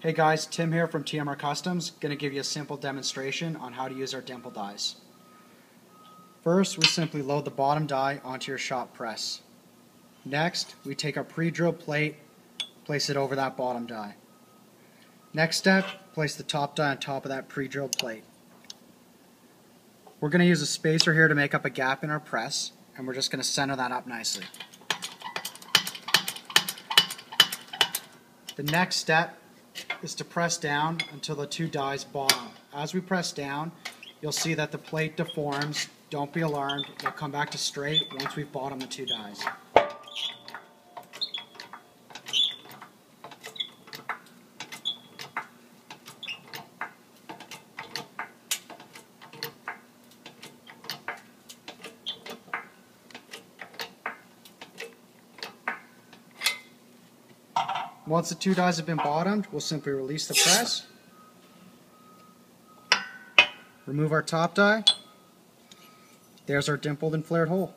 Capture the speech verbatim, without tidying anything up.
Hey guys, Tim here from T M R Customs, going to give you a simple demonstration on how to use our dimple dies. First, we simply load the bottom die onto your shop press. Next, we take our pre-drilled plate, place it over that bottom die. Next step, place the top die on top of that pre-drilled plate. We're going to use a spacer here to make up a gap in our press, and we're just going to center that up nicely. The next step is to press down until the two dies bottom. As we press down, you'll see that the plate deforms. Don't be alarmed, it'll come back to straight once we've bottomed the two dies. Once the two dies have been bottomed, we'll simply release the press, remove our top die. There's our dimpled and flared hole.